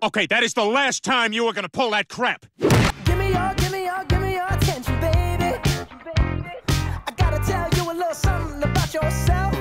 Okay, that is the last time you are gonna pull that crap. Give me your, give me your, give me your attention, baby. I gotta tell you a little something about yourself.